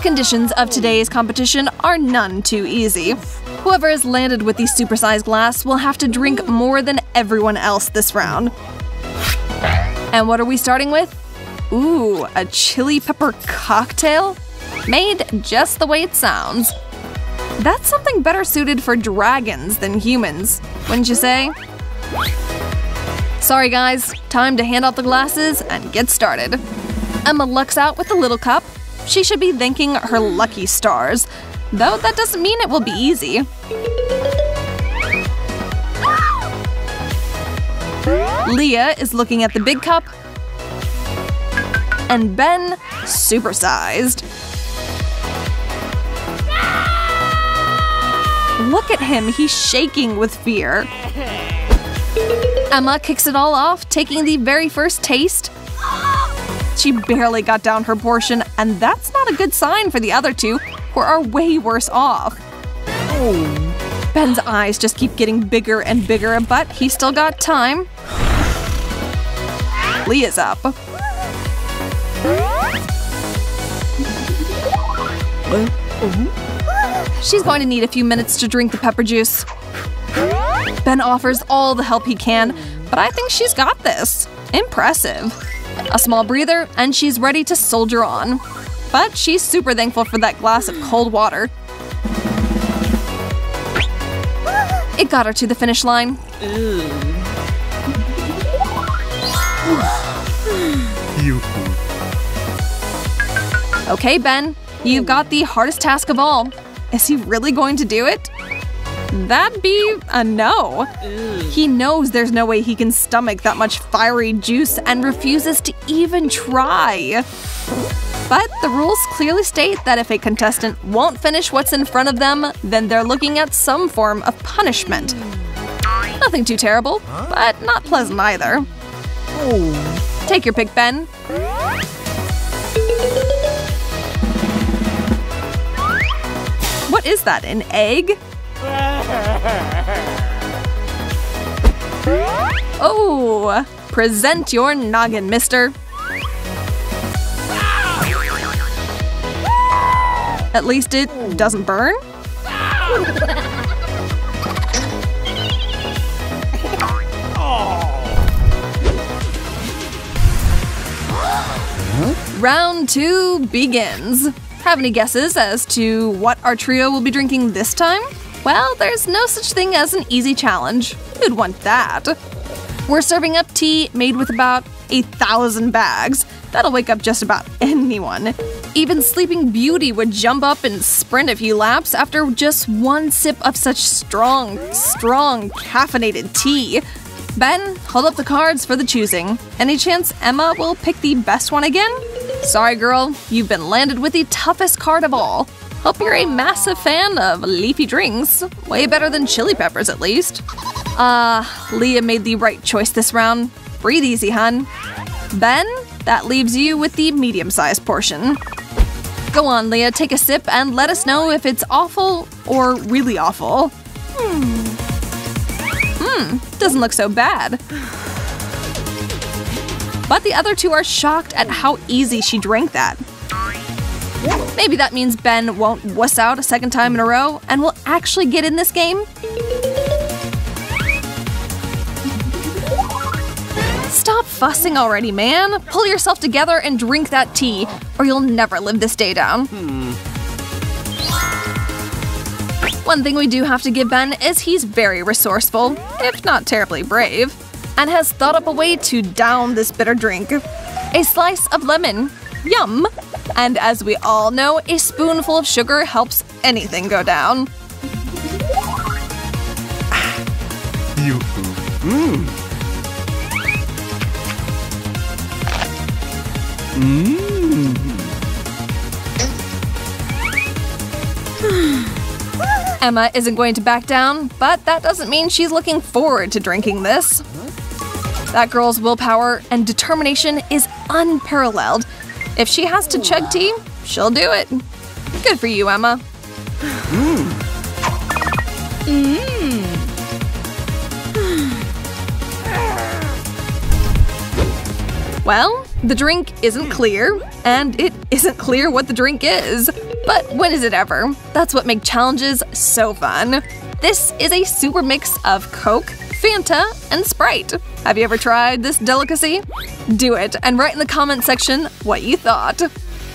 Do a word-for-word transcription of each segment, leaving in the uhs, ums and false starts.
The conditions of today's competition are none too easy. Whoever is landed with the supersized glass will have to drink more than everyone else this round. And what are we starting with? Ooh, a chili pepper cocktail? Made just the way it sounds. That's something better suited for dragons than humans, wouldn't you say? Sorry guys, time to hand out the glasses and get started. Emma lucks out with the little cup. She should be thanking her lucky stars, though that doesn't mean it will be easy. Leah is looking at the big cup, and Ben, supersized. Look at him, he's shaking with fear. Emma kicks it all off, taking the very first taste. She barely got down her portion, and that's not a good sign for the other two, who are way worse off. Oh. Ben's eyes just keep getting bigger and bigger, but he's still got time. Leah's up. She's going to need a few minutes to drink the pepper juice. Ben offers all the help he can, but I think she's got this. Impressive. A small breather, and she's ready to soldier on. But she's super thankful for that glass of cold water. It got her to the finish line. Okay, Ben, you've got the hardest task of all. Is he really going to do it? That'd be a no. He knows there's no way he can stomach that much fiery juice and refuses to even try. But the rules clearly state that if a contestant won't finish what's in front of them, then they're looking at some form of punishment. Nothing too terrible, but not pleasant either. Take your pick, Ben. What is that, an egg? Oh, present your noggin, mister. At least it doesn't burn. Round two begins. Have any guesses as to what our trio will be drinking this time? Well, there's no such thing as an easy challenge. Who'd want that? We're serving up tea made with about a thousand bags. That'll wake up just about anyone. Even Sleeping Beauty would jump up and sprint a few laps after just one sip of such strong, strong caffeinated tea. Ben, hold up the cards for the choosing. Any chance Emma will pick the best one again? Sorry, girl, you've been landed with the toughest card of all. Hope you're a massive fan of leafy drinks. Way better than chili peppers, at least. Ah, uh, Leah made the right choice this round. Breathe easy, hun. Ben, that leaves you with the medium-sized portion. Go on, Leah, take a sip and let us know if it's awful or really awful. Hmm, hmm doesn't look so bad. But the other two are shocked at how easy she drank that. Maybe that means Ben won't wuss out a second time in a row and will actually get in this game? Stop fussing already, man! Pull yourself together and drink that tea, or you'll never live this day down. Hmm. One thing we do have to give Ben is he's very resourceful, if not terribly brave, and has thought up a way to down this bitter drink. A slice of lemon. Yum! And as we all know, a spoonful of sugar helps anything go down. Mm. Mm. Emma isn't going to back down, but that doesn't mean she's looking forward to drinking this. That girl's willpower and determination is unparalleled. If she has to chug tea, she'll do it. Good for you, Emma. Mm. Mm. Well, the drink isn't clear. and it isn't clear what the drink is. But when is it ever? That's what makes challenges so fun. This is a super mix of Coke, Fanta, and Sprite. Have you ever tried this delicacy? Do it and write in the comment section what you thought.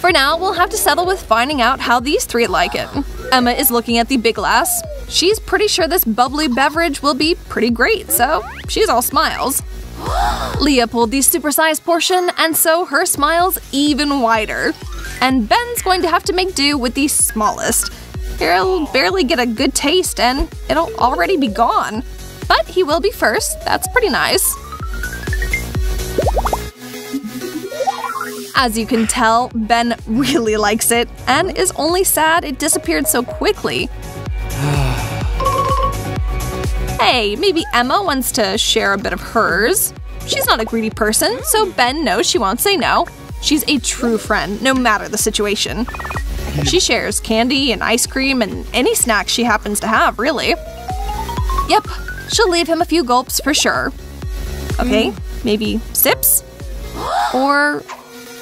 For now, we'll have to settle with finding out how these three like it. Emma is looking at the big glass. She's pretty sure this bubbly beverage will be pretty great, so she's all smiles. Leah pulled the supersized portion, and so her smile's even wider. And Ben's going to have to make do with the smallest. He'll barely get a good taste, and it'll already be gone. But he will be first, that's pretty nice. As you can tell, Ben really likes it, and is only sad it disappeared so quickly. Hey, maybe Emma wants to share a bit of hers. She's not a greedy person, so Ben knows she won't say no. She's a true friend, no matter the situation. She shares candy and ice cream and any snacks she happens to have, really. Yep, she'll leave him a few gulps for sure. Okay, maybe sips? Or…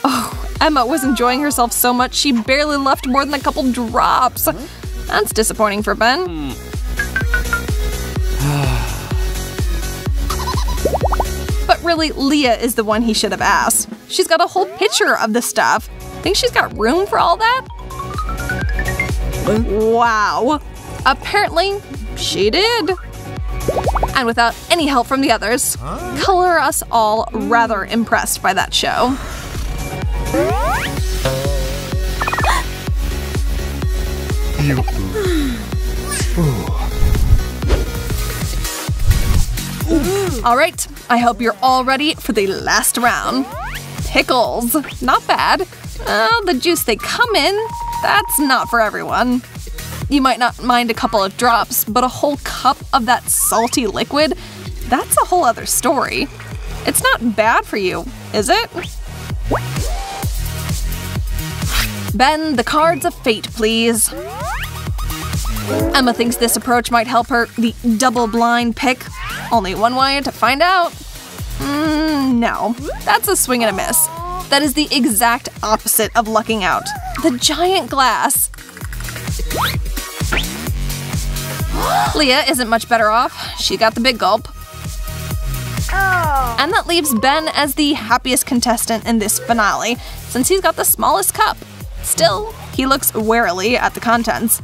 oh, Emma was enjoying herself so much she barely left more than a couple drops. That's disappointing for Ben. But really, Leah is the one he should have asked. She's got a whole pitcher of the stuff. Think she's got room for all that? Wow. Apparently, she did. And without any help from the others, color us all rather impressed by that show. All right, I hope you're all ready for the last round. Pickles. Not bad. Oh, the juice they come in, that's not for everyone. You might not mind a couple of drops, but a whole cup of that salty liquid? That's a whole other story. It's not bad for you, is it? Ben, the cards of fate, please. Emma thinks this approach might help her, the double-blind pick. Only one way to find out. Mm, no, that's a swing and a miss. That is the exact opposite of lucking out. The giant glass. Leah isn't much better off. She got the big gulp. And that leaves Ben as the happiest contestant in this finale, since he's got the smallest cup. Still, he looks warily at the contents.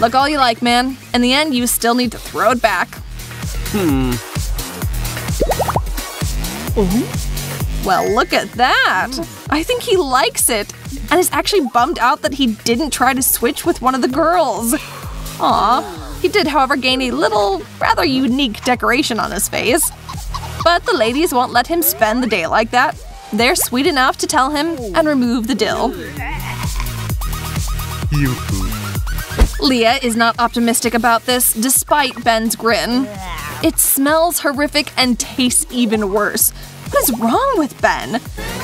Look all you like, man. In the end, you still need to throw it back. Hmm. Mm-hmm. Well, look at that. I think he likes it and is actually bummed out that he didn't try to switch with one of the girls. Aw. He did, however, gain a little, rather unique decoration on his face. But the ladies won't let him spend the day like that. They're sweet enough to tell him and remove the dill. Leah is not optimistic about this, despite Ben's grin. It smells horrific and tastes even worse. What is wrong with Ben?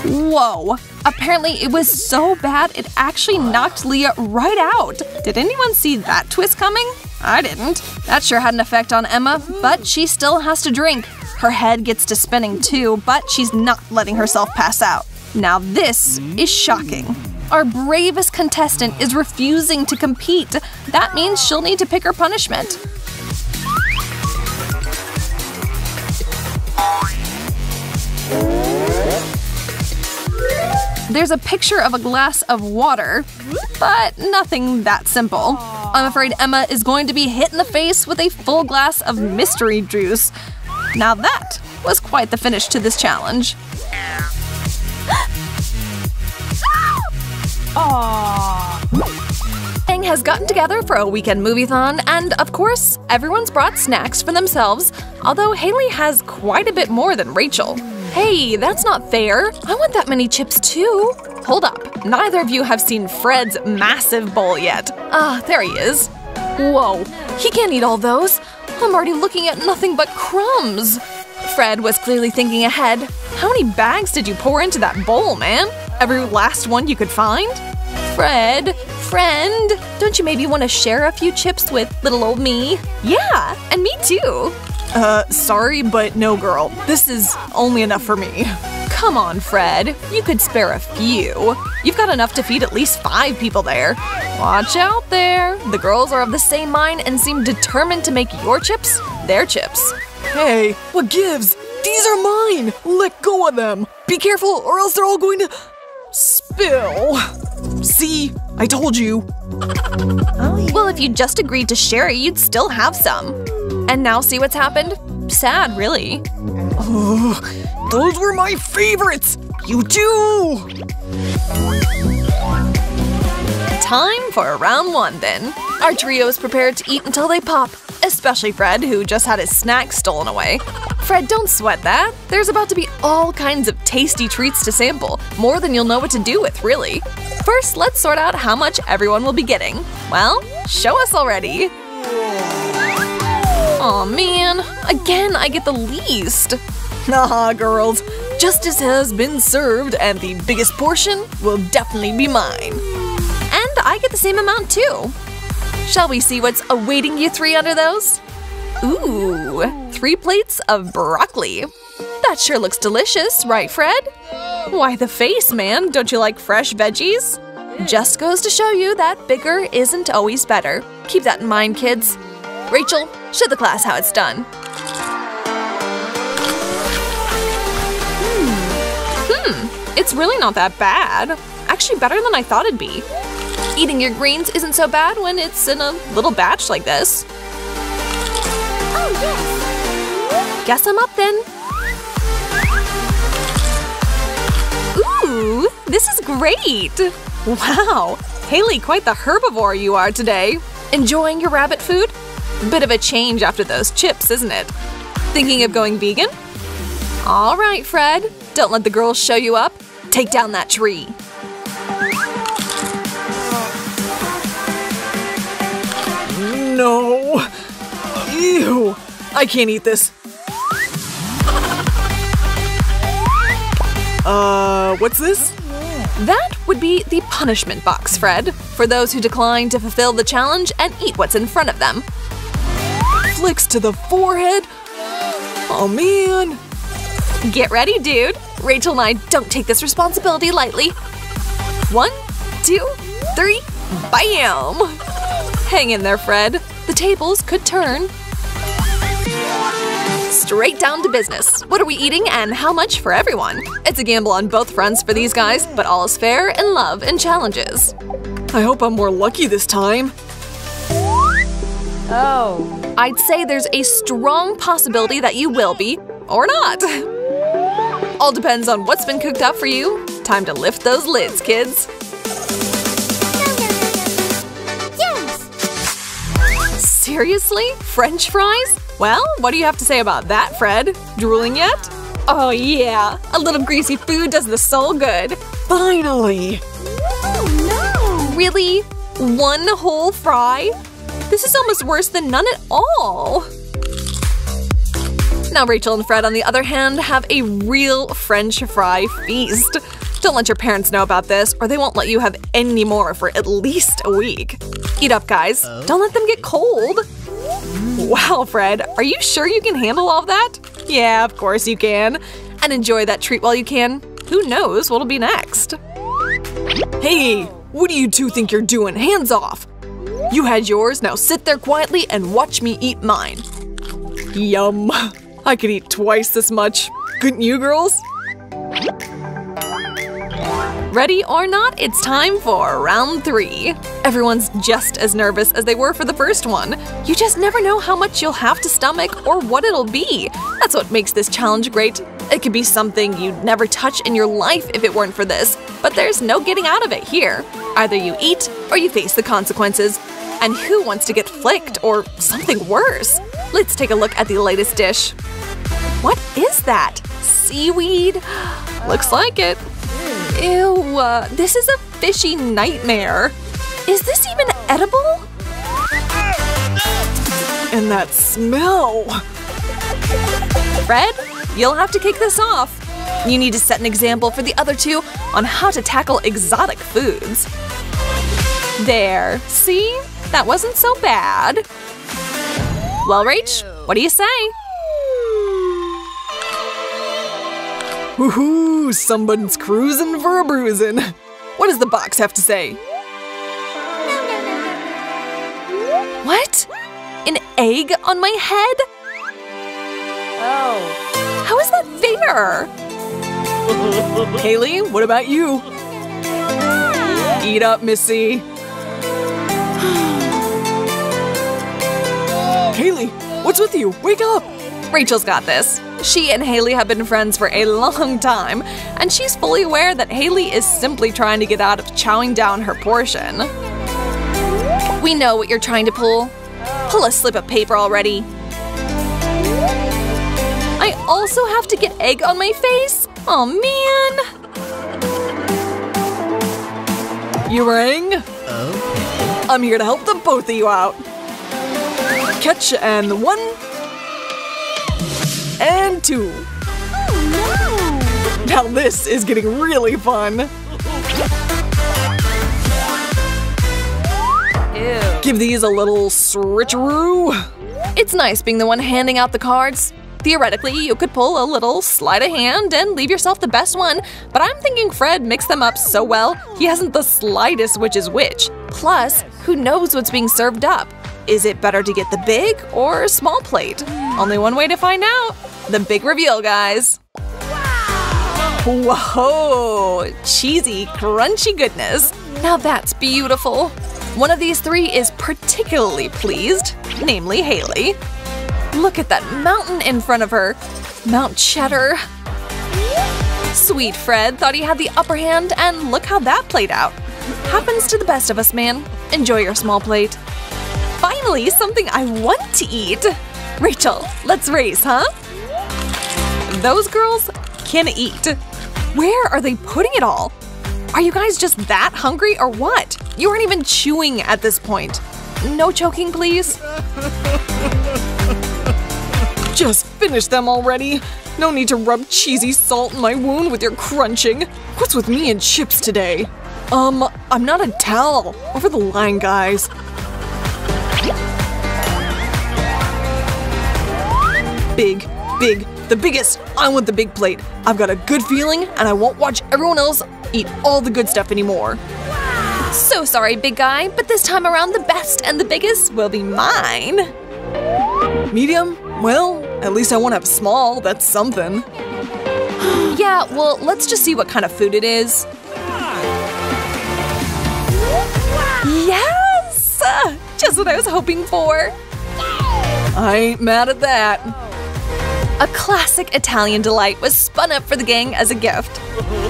Whoa. Apparently it was so bad it actually knocked Leah right out. Did anyone see that twist coming? I didn't. That sure had an effect on Emma, but she still has to drink. Her head gets to spinning too, but she's not letting herself pass out. Now this is shocking. Our bravest contestant is refusing to compete. That means she'll need to pick her punishment. There's a picture of a glass of water, but nothing that simple. I'm afraid Emma is going to be hit in the face with a full glass of mystery juice. Now that was quite the finish to this challenge. Aww. Gang has gotten together for a weekend movie-thon, and of course, everyone's brought snacks for themselves, although Haley has quite a bit more than Rachel. Hey, that's not fair. I want that many chips too. Hold up, neither of you have seen Fred's massive bowl yet. Ah, there he is. Whoa, he can't eat all those. I'm already looking at nothing but crumbs. Fred was clearly thinking ahead. How many bags did you pour into that bowl, man? Every last one you could find? Fred, friend, don't you maybe want to share a few chips with little old me? Yeah, and me too. Uh, sorry, but no, girl. This is only enough for me. Come on, Fred. You could spare a few. You've got enough to feed at least five people there. Watch out there. The girls are of the same mind and seem determined to make your chips their chips. Hey, what gives? These are mine! Let go of them! Be careful or else they're all going to… spill. See? I told you. Oh, yeah. Well, if you just agreed to share it, you'd still have some. And now see what's happened? Sad, really. Oh, those were my favorites! You too! Time for round one, then. Our trio is prepared to eat until they pop. Especially Fred, who just had his snack stolen away. Fred, don't sweat that. There's about to be all kinds of tasty treats to sample, more than you'll know what to do with, really. First, let's sort out how much everyone will be getting. Well, show us already. Aw, man. Again, I get the least. Haha, girls. Justice has been served, and the biggest portion will definitely be mine. And I get the same amount, too. Shall we see what's awaiting you three under those? Ooh, three plates of broccoli. That sure looks delicious, right, Fred? Why the face, man? Don't you like fresh veggies? Just goes to show you that bigger isn't always better. Keep that in mind, kids. Rachel, show the class how it's done. Hmm, hmm. It's really not that bad. Actually, better than I thought it'd be. Eating your greens isn't so bad when it's in a little batch like this. Oh, yes. Guess I'm up then. Ooh, this is great. Wow, Haley, quite the herbivore you are today. Enjoying your rabbit food? Bit of a change after those chips, isn't it? Thinking of going vegan? All right, Fred. Don't let the girls show you up. Take down that tree. No! Ew! I can't eat this. Uh, what's this? That would be the punishment box, Fred, for those who decline to fulfill the challenge and eat what's in front of them. Flicks to the forehead? Oh, man! Get ready, dude! Rachel and I don't take this responsibility lightly. One, two, three, bam! Hang in there, Fred. The tables could turn. Straight down to business. What are we eating and how much for everyone? It's a gamble on both fronts for these guys, but all is fair in love and challenges. I hope I'm more lucky this time. Oh. I'd say there's a strong possibility that you will be, or not. All depends on what's been cooked up for you. Time to lift those lids, kids. Seriously? French fries? Well, what do you have to say about that, Fred? Drooling yet? Oh yeah, a little greasy food does the soul good. Finally! Oh no! Really? One whole fry? This is almost worse than none at all! Now Rachel and Fred, on the other hand, have a real French fry feast. Don't let your parents know about this, or they won't let you have any more for at least a week. Eat up, guys. Don't let them get cold. Wow, Fred, are you sure you can handle all of that? Yeah, of course you can. And enjoy that treat while you can. Who knows what'll be next? Hey, what do you two think you're doing? Hands off! You had yours, now sit there quietly and watch me eat mine. Yum. I could eat twice this much. Couldn't you, girls? Ready or not, it's time for round three. Everyone's just as nervous as they were for the first one. You just never know how much you'll have to stomach or what it'll be. That's what makes this challenge great. It could be something you'd never touch in your life if it weren't for this, but there's no getting out of it here. Either you eat or you face the consequences. And who wants to get flicked or something worse? Let's take a look at the latest dish. What is that? Seaweed? Looks like it. Ew, uh, this is a fishy nightmare. Is this even edible? And that smell! Fred, you'll have to kick this off. You need to set an example for the other two on how to tackle exotic foods. There, see? That wasn't so bad. Well, Rach, what do you say? Woohoo! Someone's cruising for a bruising! What does the box have to say? What? An egg on my head? Oh. How is that fair? Haley, what about you? Eat up, Missy. Haley, what's with you? Wake up! Rachel's got this. She and Haley have been friends for a long time, and she's fully aware that Haley is simply trying to get out of chowing down her portion. We know what you're trying to pull. Pull a slip of paper already. I also have to get egg on my face? Oh man! You rang? Okay. I'm here to help the both of you out. Catch and one. And two. Oh, no. Now this is getting really fun. Ew. Give these a little switcheroo. It's nice being the one handing out the cards. Theoretically, you could pull a little sleight of hand and leave yourself the best one, but I'm thinking Fred mixed them up so well, he hasn't the slightest which is which. Plus, who knows what's being served up? Is it better to get the big or small plate? Only one way to find out. The big reveal, guys. Wow. Whoa, cheesy, crunchy goodness. Now that's beautiful. One of these three is particularly pleased, namely Haley. Look at that mountain in front of her. Mount Cheddar. Sweet Fred thought he had the upper hand, and look how that played out. Happens to the best of us, man. Enjoy your small plate. Finally, something I want to eat. Rachel, let's race, huh? Those girls can eat. Where are they putting it all? Are you guys just that hungry or what? You aren't even chewing at this point. No choking, please. Just finish them already. No need to rub cheesy salt in my wound with your crunching. What's with me and chips today? Um, I'm not a towel. Over the line, guys. Big, big, the biggest. I want the big plate. I've got a good feeling, and I won't watch everyone else eat all the good stuff anymore. So sorry, big guy, but this time around the best and the biggest will be mine. Medium? Well, at least I won't have small, that's something. Yeah, well, let's just see what kind of food it is. Yes! Just what I was hoping for. I ain't mad at that. A classic Italian delight was spun up for the gang as a gift.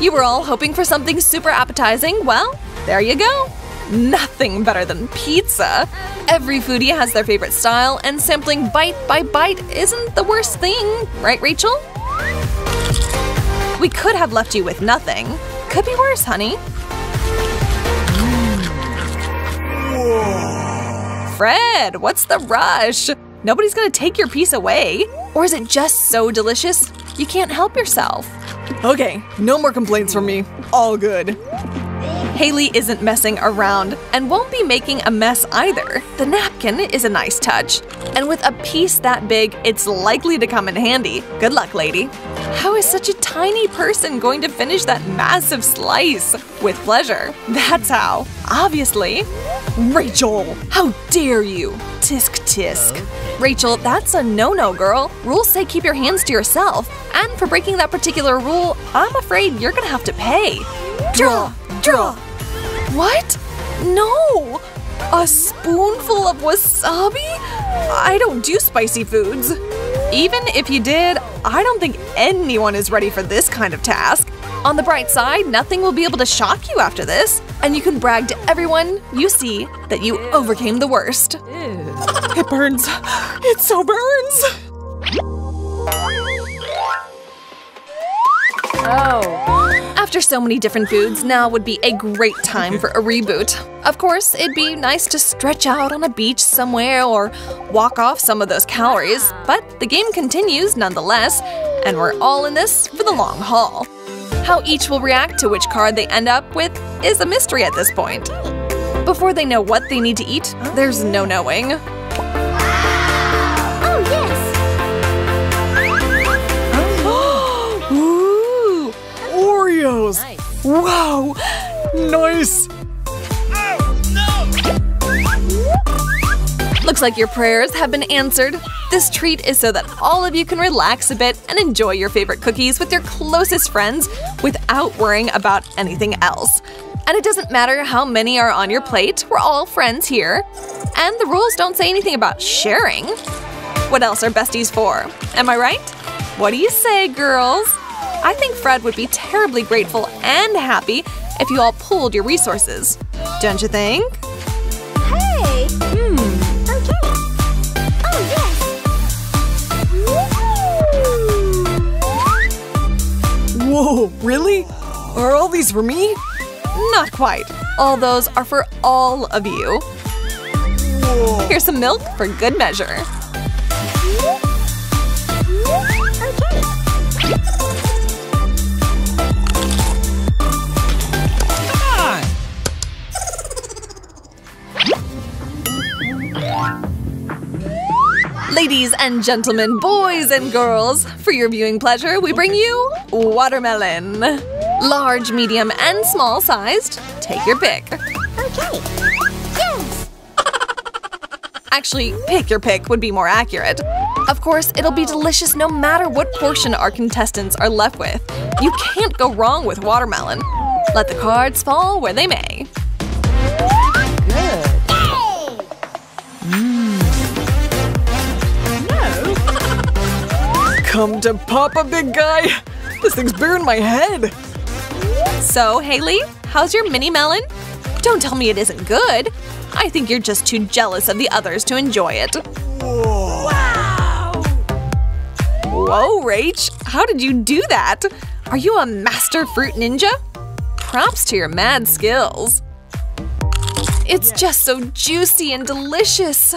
You were all hoping for something super appetizing, well, there you go. Nothing better than pizza. Every foodie has their favorite style, and sampling bite by bite isn't the worst thing, right, Rachel? We could have left you with nothing. Could be worse, honey. Fred, what's the rush? Nobody's gonna take your piece away. Or is it just so delicious you can't help yourself? Okay, no more complaints from me. All good. Haley isn't messing around and won't be making a mess either. The napkin is a nice touch. And with a piece that big, it's likely to come in handy. Good luck, lady. How is such a tiny person going to finish that massive slice? With pleasure. That's how. Obviously. Rachel, how dare you? Tisk, tisk. Rachel, that's a no-no, girl. Rules say keep your hands to yourself. And for breaking that particular rule, I'm afraid you're gonna have to pay. Draw. Draw. What? No! A spoonful of wasabi? I don't do spicy foods. Even if you did, I don't think anyone is ready for this kind of task. On the bright side, nothing will be able to shock you after this, and you can brag to everyone you see that you overcame the worst. It burns. It so burns. Oh. After so many different foods, now would be a great time for a reboot. Of course, it'd be nice to stretch out on a beach somewhere or walk off some of those calories, but the game continues nonetheless, and we're all in this for the long haul. How each will react to which card they end up with is a mystery at this point. Before they know what they need to eat, there's no knowing. Oh, yes! Wow! Nice! Oh, no. Looks like your prayers have been answered. This treat is so that all of you can relax a bit and enjoy your favorite cookies with your closest friends without worrying about anything else. And it doesn't matter how many are on your plate, we're all friends here. And the rules don't say anything about sharing. What else are besties for? Am I right? What do you say, girls? I think Fred would be terribly grateful and happy if you all pooled your resources. Don't you think? Hey! Hmm. Okay. Oh, yes! Woo! Whoa, really? Are all these for me? Not quite. All those are for all of you. Whoa. Here's some milk for good measure. Ladies and gentlemen, boys and girls, for your viewing pleasure, we bring you watermelon. Large, medium, and small sized. Take your pick. Okay. Yes. Actually, pick your pick would be more accurate. Of course, it'll be delicious no matter what portion our contestants are left with. You can't go wrong with watermelon. Let the cards fall where they may. Good. Come to Papa, big guy! This thing's bigger than my head! So, Haley, how's your mini melon? Don't tell me it isn't good! I think you're just too jealous of the others to enjoy it. Whoa. Wow! Whoa, Rach! How did you do that? Are you a master fruit ninja? Props to your mad skills! It's just so juicy and delicious!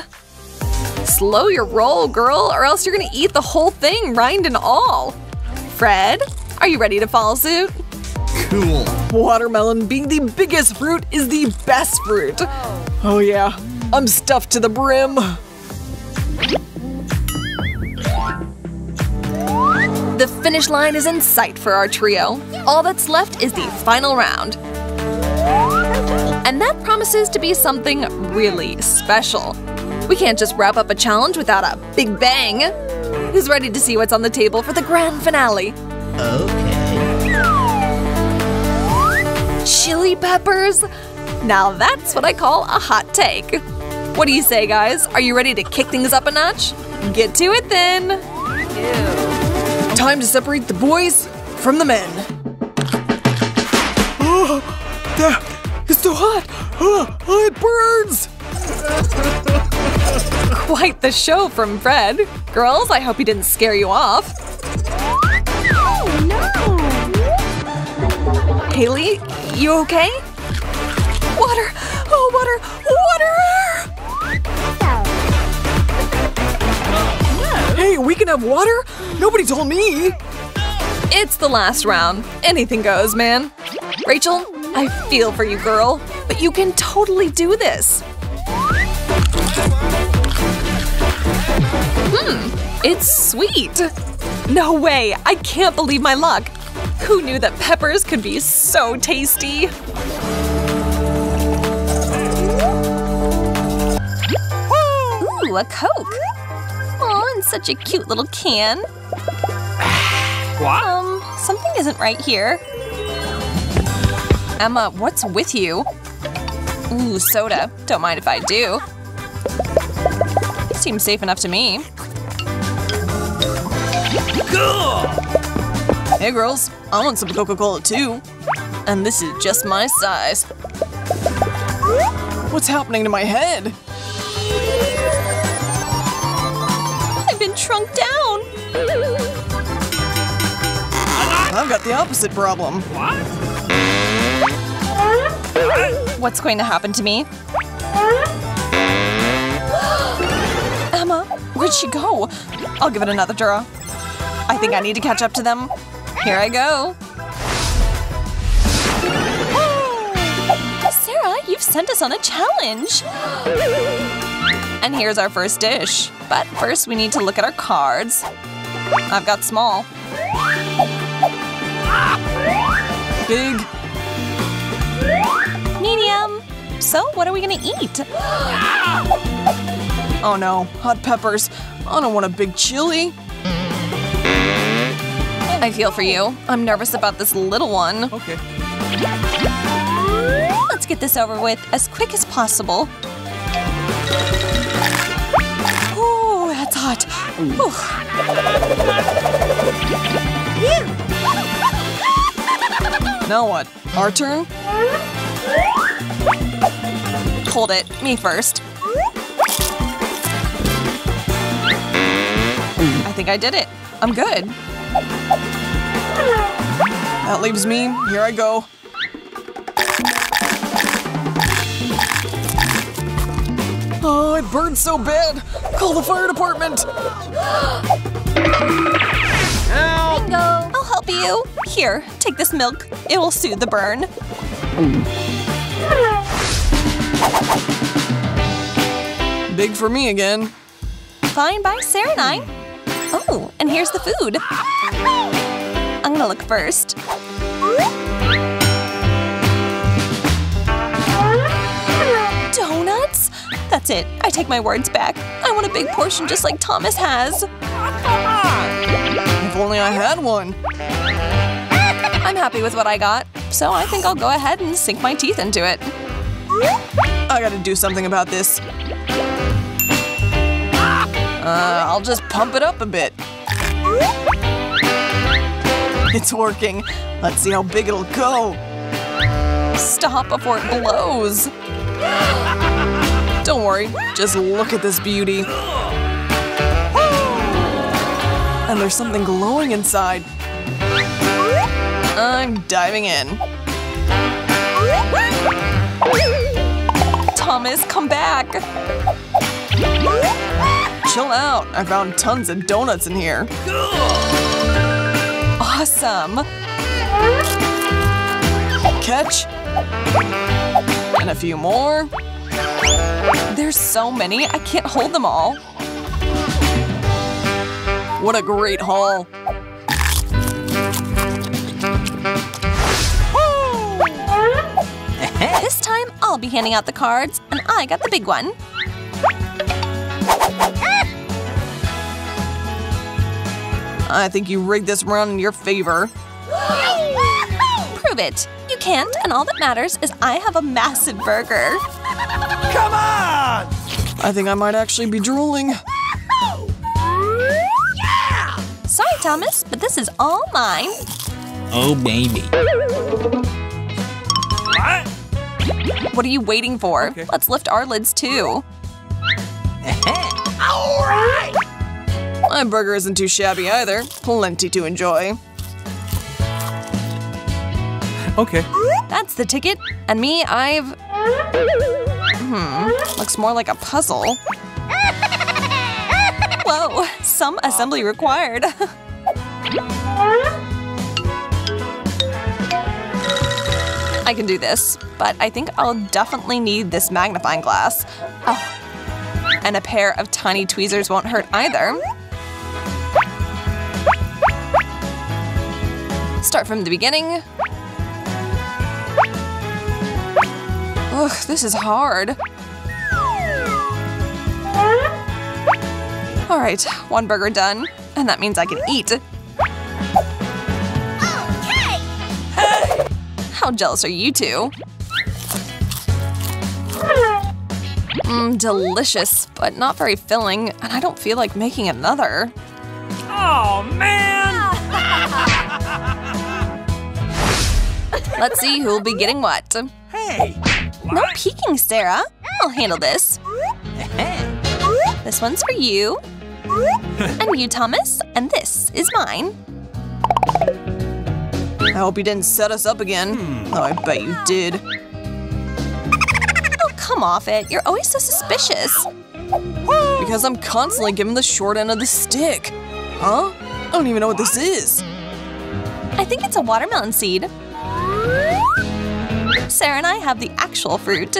Slow your roll, girl, or else you're gonna eat the whole thing, rind and all. Fred, are you ready to follow suit? Cool. Watermelon being the biggest fruit is the best fruit. Oh yeah, I'm stuffed to the brim. The finish line is in sight for our trio. All that's left is the final round. And that promises to be something really special. We can't just wrap up a challenge without a big bang! Who's ready to see what's on the table for the grand finale? Okay. Chili peppers? Now that's what I call a hot take. What do you say, guys? Are you ready to kick things up a notch? Get to it then! Ew. Time to separate the boys from the men. Oh, that is so hot! Oh, it burns! Quite the show from Fred. Girls, I hope he didn't scare you off. Oh, no! Haley, you okay? Water! Oh, water! Water! Oh, no. Hey, we can have water? Nobody told me! It's the last round. Anything goes, man. Rachel, I feel for you, girl. But you can totally do this. Hmm, it's sweet! No way, I can't believe my luck! Who knew that peppers could be so tasty? Ooh, a Coke! Aw, in such a cute little can. What? Um, something isn't right here. Emma, what's with you? Ooh, soda. Don't mind if I do. Seems safe enough to me. Hey girls, I want some Coca-Cola too. And this is just my size. What's happening to my head? I've been shrunk down. I've got the opposite problem. What? What's going to happen to me? Emma, where'd she go? I'll give it another draw. I think I need to catch up to them. Here I go. Sarah, you've sent us on a challenge. And here's our first dish. But first we need to look at our cards. I've got small. Big. So what are we gonna eat? Oh no, hot peppers. I don't want a big chili. I feel for you. I'm nervous about this little one. Okay. Let's get this over with as quick as possible. Ooh, that's hot. Ooh. Now what? Our turn? Hold it. Me first. I think I did it. I'm good. That leaves me. Here I go. Oh, it burned so bad. Call the fire department. Bingo. I'll help you. Here, take this milk. It will soothe the burn. Big for me again. Fine by Serenine. Oh, and here's the food. I'm gonna look first. Donuts? That's it. I take my words back. I want a big portion just like Thomas has. If only I had one. I'm happy with what I got, so I think I'll go ahead and sink my teeth into it. I gotta do something about this. Uh, I'll just pump it up a bit. It's working. Let's see how big it'll go. Stop before it blows. Don't worry, just look at this beauty. And there's something glowing inside. I'm diving in. Thomas, come back. Chill out. I found tons of donuts in here. Awesome. Catch. And a few more. There's so many, I can't hold them all. What a great haul. This time, I'll be handing out the cards, and I got the big one. I think you rigged this round in your favor. Prove it. You can't, and all that matters is I have a massive burger. Come on! I think I might actually be drooling. Yeah! Sorry, Thomas, but this is all mine. Oh, baby. What? What are you waiting for? Okay. Let's lift our lids, too. All right! My burger isn't too shabby either. Plenty to enjoy. Okay. That's the ticket. And me, I've… Hmm. Looks more like a puzzle. Whoa. Some assembly required. I can do this, but I think I'll definitely need this magnifying glass. Oh. And a pair of tiny tweezers won't hurt either. Start from the beginning. Ugh, this is hard. All right, one burger done, and that means I can eat. Okay. How jealous are you two? Mmm, delicious, but not very filling, and I don't feel like making another. Oh, man! Let's see who'll be getting what. Hey! No peeking, Sarah. I'll handle this. This one's for you. And you, Thomas. And this is mine. I hope you didn't set us up again. Hmm. Oh, I bet you did. Come off it. You're always so suspicious. Because I'm constantly given the short end of the stick. Huh? I don't even know what this is. I think it's a watermelon seed. Sarah and I have the actual fruit.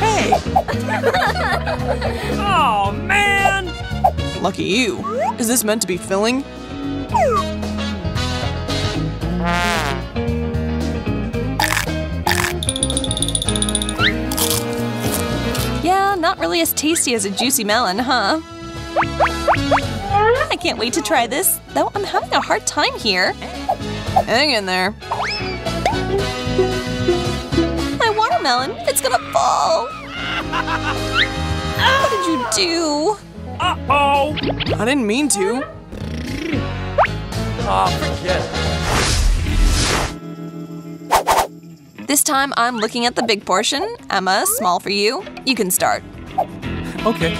Hey! Oh, man! Lucky you. Is this meant to be filling? Not really as tasty as a juicy melon, huh? I can't wait to try this, though I'm having a hard time here. Hang in there. My watermelon, it's gonna fall! What did you do? Uh-oh! I didn't mean to. Ah, forget it. This time I'm looking at the big portion. Emma, small for you. You can start. Okay.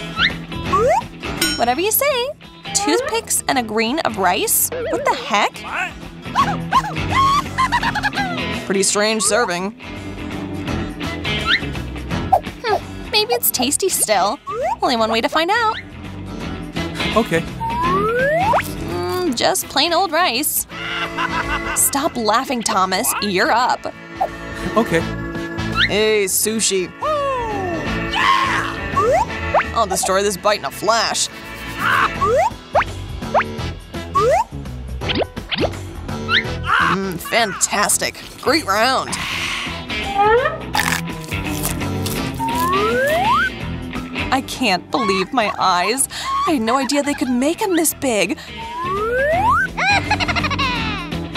Whatever you say. Toothpicks and a grain of rice? What the heck? What? Pretty strange serving. Hmm, maybe it's tasty still. Only one way to find out. Okay. Mm, just plain old rice. Stop laughing, Thomas. You're up. Okay. Hey, sushi. Yeah! I'll destroy this bite in a flash. Mm, fantastic. Great round. I can't believe my eyes. I had no idea they could make them this big.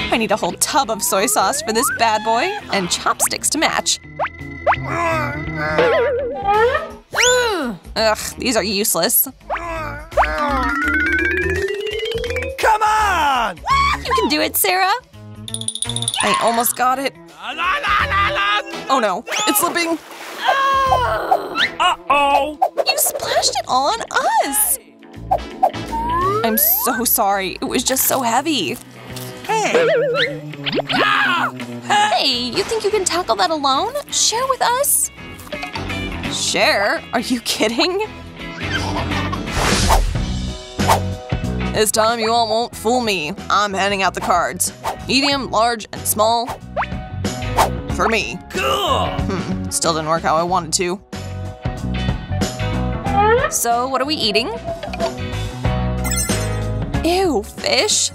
I need a whole tub of soy sauce for this bad boy and chopsticks to match. Ugh, these are useless. Come on! You can do it, Sarah. I almost got it. Oh no, it's slipping. Uh-oh! You splashed it all on us! I'm so sorry. It was just so heavy. Hey! Hey, you think you can tackle that alone? Share with us? Share? Are you kidding? This time you all won't fool me. I'm handing out the cards. Medium, large, and small. For me. Cool. Hmm, still didn't work how I wanted to. So, what are we eating? Ew, fish.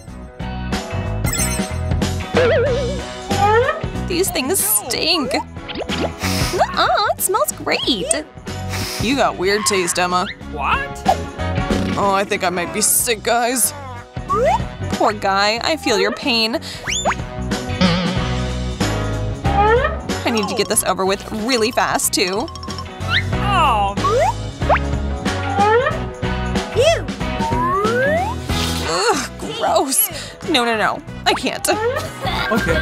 These things stink. Nuh-uh, it smells great. You got weird taste, Emma. What? Oh, I think I might be sick, guys. Poor guy, I feel your pain. I need to get this over with really fast, too. Oh. Ugh, gross. No, no, no. I can't. Okay.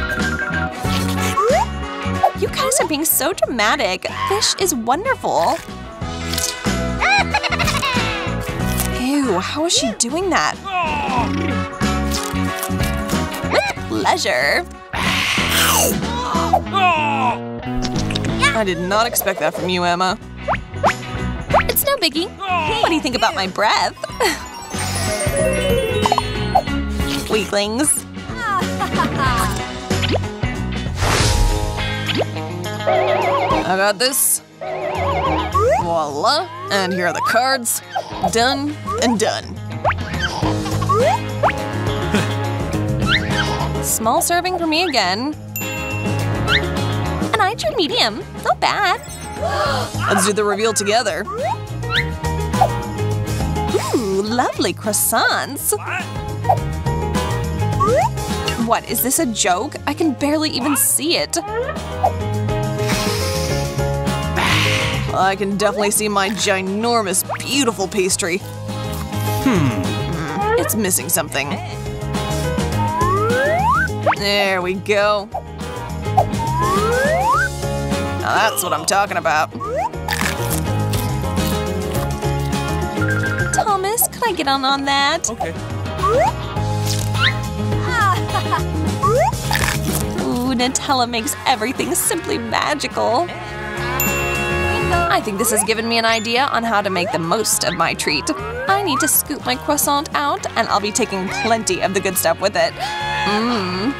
You guys are being so dramatic. Fish is wonderful. Ew, how is she doing that? With pleasure. I did not expect that from you, Emma. It's no biggie. What do you think about my breath? Weaklings. I got this. Voila. And here are the cards. Done and done. Small serving for me again. And I drew medium. Not bad. Let's do the reveal together. Ooh, lovely croissants. What? What, is this a joke? I can barely even see it. I can definitely see my ginormous, beautiful pastry. Hmm, it's missing something. There we go. Now that's what I'm talking about. Thomas, could I get on on that? Okay. Ooh, Nutella makes everything simply magical. I think this has given me an idea on how to make the most of my treat. I need to scoop my croissant out, and I'll be taking plenty of the good stuff with it. Mmm.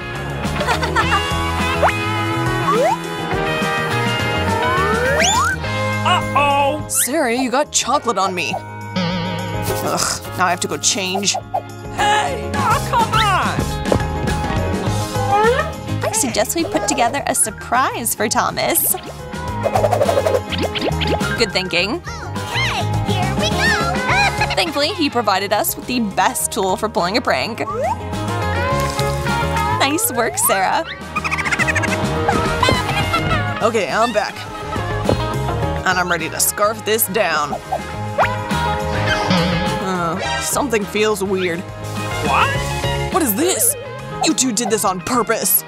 Uh-oh! Sarah, you got chocolate on me. Ugh, now I have to go change. Hey! Oh, come on! I suggest we put together a surprise for Thomas. Good thinking. Thankfully, he provided us with the best tool for pulling a prank. Nice work, Sarah. Okay, I'm back. And I'm ready to scarf this down. Uh, something feels weird. What? What is this? You two did this on purpose.